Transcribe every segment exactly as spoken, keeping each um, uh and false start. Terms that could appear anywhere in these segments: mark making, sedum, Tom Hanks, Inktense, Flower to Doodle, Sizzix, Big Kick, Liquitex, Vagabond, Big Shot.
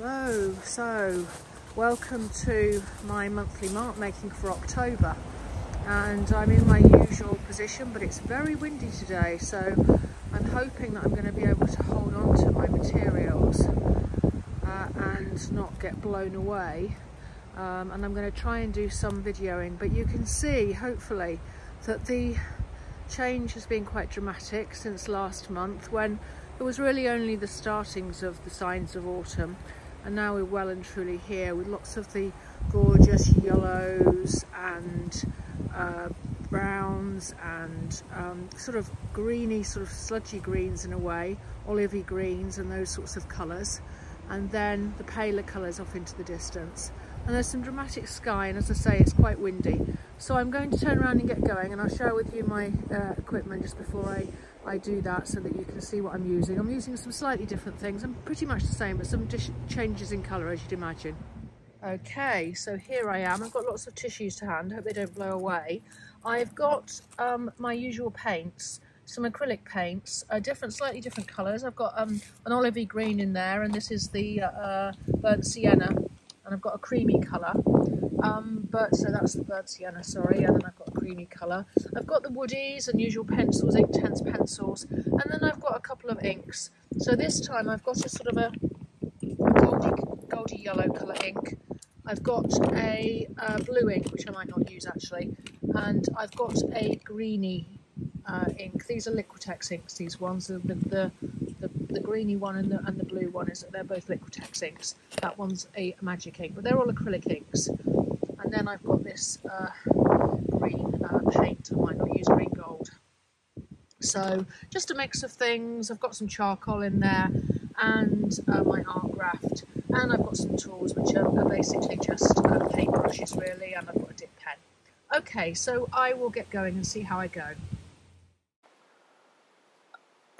Hello, so welcome to my monthly mark making for October, and I'm in my usual position, but it's very windy today, so I'm hoping that I'm going to be able to hold on to my materials uh, and not get blown away. Um, and I'm going to try and do some videoing, but you can see hopefully that the change has been quite dramatic since last month, when it was really only the startings of the signs of autumn, and now we're well and truly here with lots of the gorgeous yellows and uh, browns and um, sort of greeny, sort of sludgy greens in a way, olivey greens and those sorts of colours, and then the paler colours off into the distance. And there's some dramatic sky, and as I say, it's quite windy. So I'm going to turn around and get going, and I'll share with you my uh, equipment just before I, I do that, so that you can see what I'm using. I'm using some slightly different things. I'm pretty much the same, but some changes in colour, as you'd imagine. Okay, so here I am. I've got lots of tissues to hand. I hope they don't blow away. I've got um, my usual paints, some acrylic paints, uh, different, slightly different colours. I've got um, an olivey green in there, and this is the uh, burnt sienna, and I've got a creamy colour. Um, but so that's the burnt sienna, sorry, and then I've got a creamy colour. I've got the woodies, unusual pencils, Inktense pencils, and then I've got a couple of inks. So this time I've got a sort of a goldy, goldy yellow colour ink. I've got a uh, blue ink, which I might not use actually, and I've got a greeny uh, ink. These are Liquitex inks, these ones, the, the, the, the greeny one and the, and the blue one, is they're both Liquitex inks. That one's a magic ink, but they're all acrylic inks. And then I've got this uh, green uh, paint. I might not use green gold. So just a mix of things. I've got some charcoal in there, and uh, my art graft, and I've got some tools, which are, are basically just uh, paint brushes really, and I've got a dip pen. Okay, so I will get going and see how I go.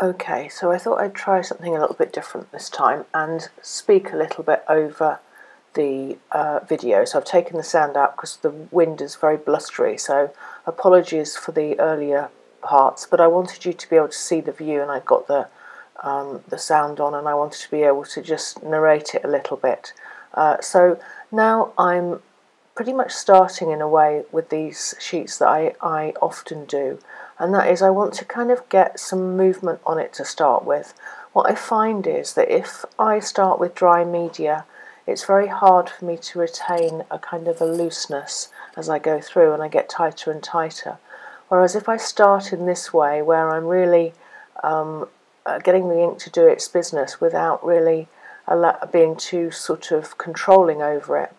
Okay, so I thought I'd try something a little bit different this time and speak a little bit over the uh, video. So I've taken the sound out because the wind is very blustery, so apologies for the earlier parts, but I wanted you to be able to see the view, and I got the um, the sound on, and I wanted to be able to just narrate it a little bit. Uh, so now I'm pretty much starting in a way with these sheets that I, I often do, and that is I want to kind of get some movement on it to start with. What I find is that if I start with dry media, it's very hard for me to retain a kind of a looseness as I go through, and I get tighter and tighter. Whereas if I start in this way, where I'm really um, uh, getting the ink to do its business without really being too sort of controlling over it,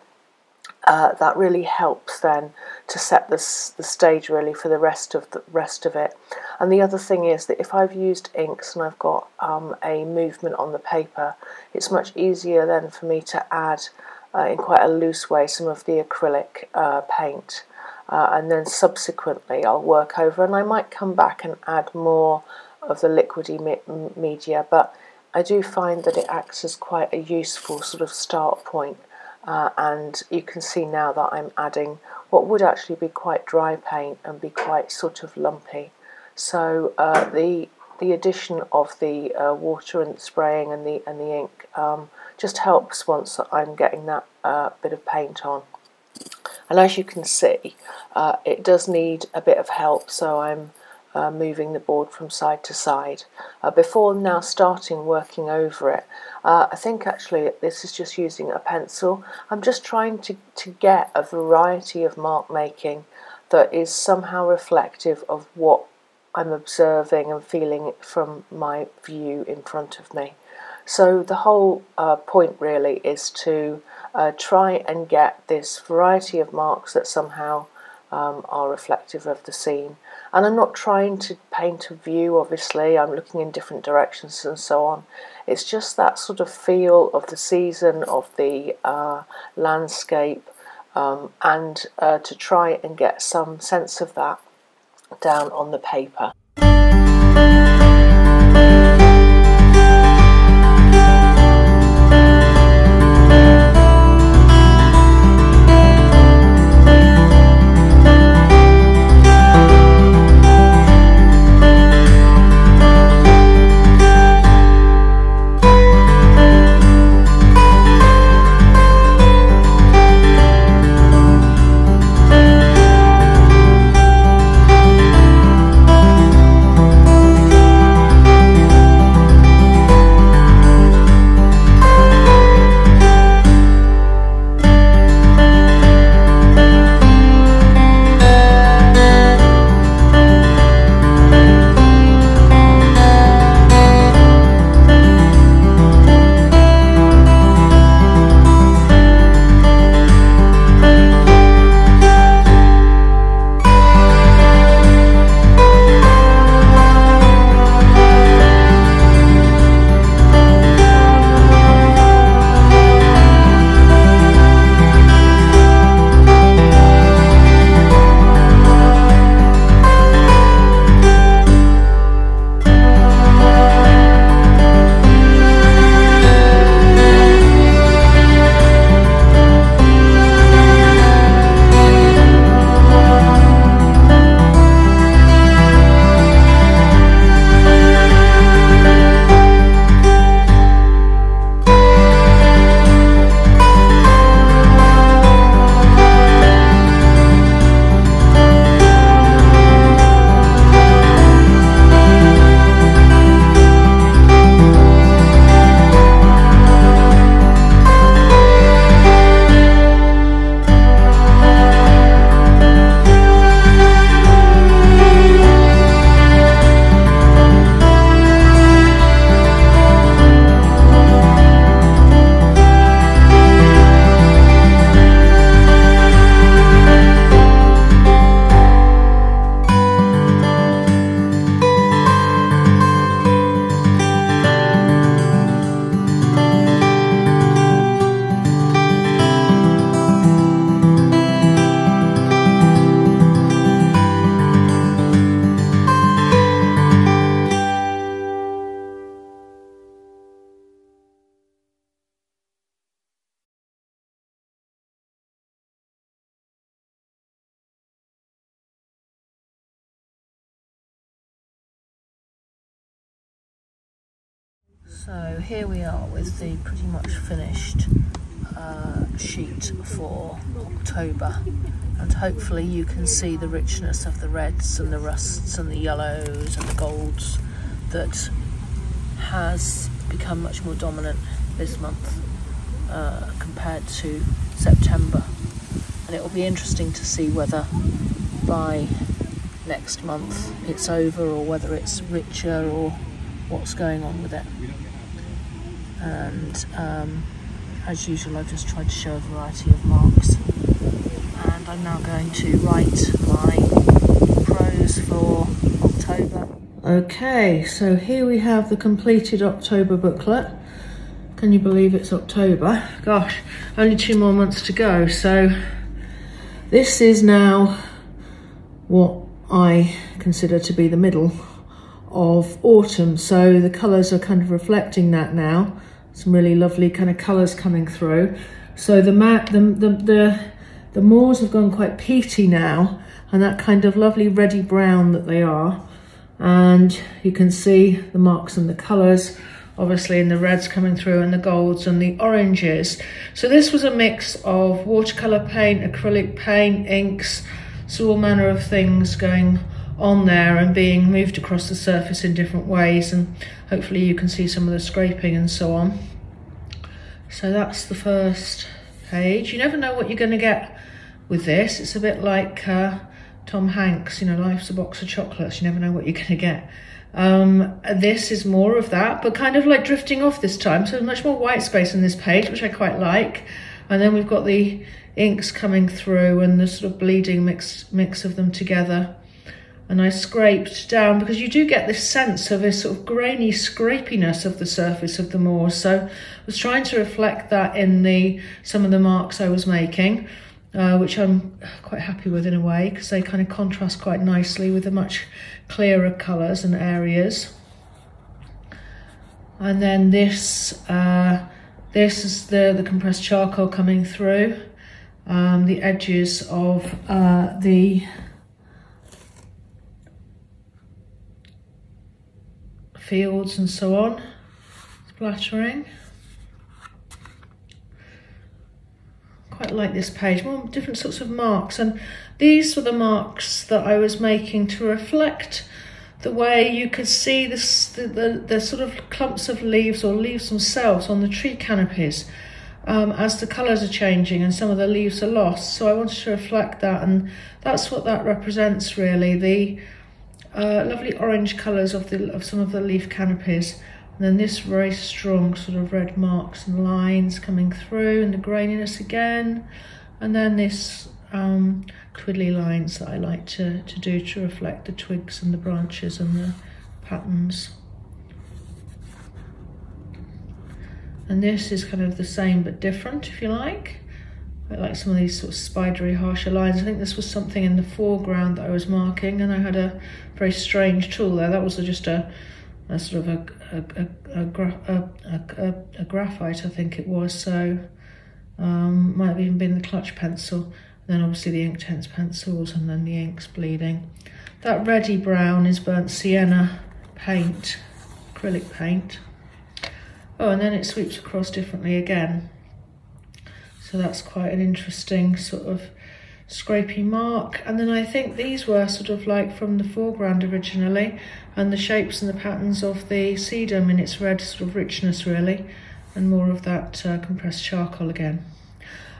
uh, that really helps then to set this, the stage really for the rest of the rest of it. And the other thing is that if I've used inks and I've got um, a movement on the paper, it's much easier then for me to add uh, in quite a loose way some of the acrylic uh, paint, uh, and then subsequently I'll work over, and I might come back and add more of the liquidy me media, but I do find that it acts as quite a useful sort of start point. Uh, and you can see now that I'm adding what would actually be quite dry paint and be quite sort of lumpy. So uh, the the addition of the uh, water and the spraying and the and the ink um, just helps once I'm getting that uh, bit of paint on. And as you can see, uh, it does need a bit of help. So I'm uh, moving the board from side to side uh, before now starting working over it. Uh, I think actually this is just using a pencil. I'm just trying to, to get a variety of mark making that is somehow reflective of what I'm observing and feeling from my view in front of me. So the whole uh, point really is to uh, try and get this variety of marks that somehow um, are reflective of the scene. And I'm not trying to paint a view, obviously, I'm looking in different directions and so on. It's just that sort of feel of the season, of the uh, landscape, um, and uh, to try and get some sense of that down on the paper. So here we are with the pretty much finished uh, sheet for October, and hopefully you can see the richness of the reds and the rusts and the yellows and the golds that has become much more dominant this month uh, compared to September. And it will be interesting to see whether by next month it's over or whether it's richer or what's going on with it. And um, as usual, I've just tried to show a variety of marks, and I'm now going to write my prose for October. Okay, so here we have the completed October booklet. Can you believe it's October? Gosh, only two more months to go. So this is now what I consider to be the middle of autumn, so the colours are kind of reflecting that now. Some really lovely kind of colours coming through. So the mat, the, the the the moors have gone quite peaty now, and that kind of lovely reddy brown that they are. And you can see the marks and the colours, obviously, and the reds coming through, and the golds and the oranges. So this was a mix of watercolour paint, acrylic paint, inks, so all manner of things going on there and being moved across the surface in different ways, and hopefully you can see some of the scraping and so on. So that's the first page. You never know what you're going to get with this. It's a bit like uh, Tom Hanks, you know, life's a box of chocolates, you never know what you're going to get. Um, this is more of that, but kind of like drifting off this time, so much more white space on this page, which I quite like. And then we've got the inks coming through and the sort of bleeding mix mix of them together. And I scraped down because you do get this sense of this sort of grainy scrapiness of the surface of the moor. So I was trying to reflect that in the some of the marks I was making, uh, which I'm quite happy with in a way, because they kind of contrast quite nicely with the much clearer colours and areas. And then this uh, this is the the compressed charcoal coming through, um, the edges of uh, the fields and so on, splattering. Quite like this page, more different sorts of marks, and these were the marks that I was making to reflect the way you could see this, the, the, the sort of clumps of leaves or leaves themselves on the tree canopies um, as the colours are changing and some of the leaves are lost. So I wanted to reflect that, and that's what that represents really, the Uh, lovely orange colours of the of some of the leaf canopies, and then this very strong sort of red marks and lines coming through, and the graininess again, and then this um, twiddly lines that I like to, to do to reflect the twigs and the branches and the patterns. And this is kind of the same but different, if you like. I like some of these sort of spidery, harsher lines. I think this was something in the foreground that I was marking, and I had a very strange tool there. That was just a, a sort of a a, a, a, a, a a graphite, I think it was. So um, might have even been the clutch pencil. And then obviously the Inktense pencils, and then the inks bleeding. That reddy brown is burnt sienna paint, acrylic paint. Oh, and then it sweeps across differently again. So that's quite an interesting sort of scrapey mark. And then I think these were sort of like from the foreground originally, and the shapes and the patterns of the sedum in its red sort of richness really, and more of that uh, compressed charcoal again.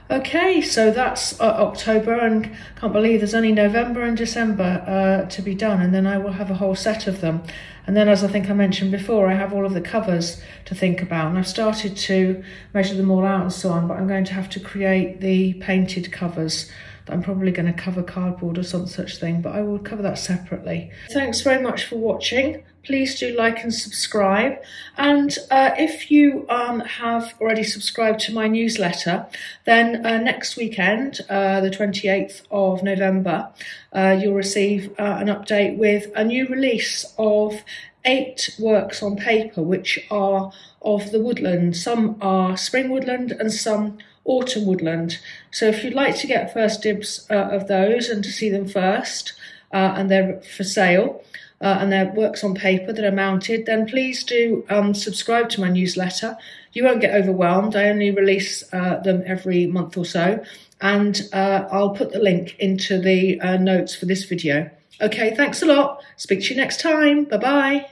Okay, so that's uh, October, and can't believe there's only November and December uh, to be done, and then I will have a whole set of them. And then, as I think I mentioned before, I have all of the covers to think about, and I've started to measure them all out and so on, but I'm going to have to create the painted covers. I'm probably going to cover cardboard or some such thing, but I will cover that separately. Thanks very much for watching. Please do like and subscribe. And uh, if you um, have already subscribed to my newsletter, then uh, next weekend, uh, the twenty-eighth of November, uh, you'll receive uh, an update with a new release of eight works on paper, which are of the woodland. Some are spring woodland and some autumn woodland. So if you'd like to get first dibs uh, of those and to see them first, uh, and they're for sale, uh, and their works on paper that are mounted, then please do um, subscribe to my newsletter. You won't get overwhelmed. I only release uh, them every month or so, and uh, I'll put the link into the uh, notes for this video. Okay, thanks a lot. Speak to you next time. Bye-bye.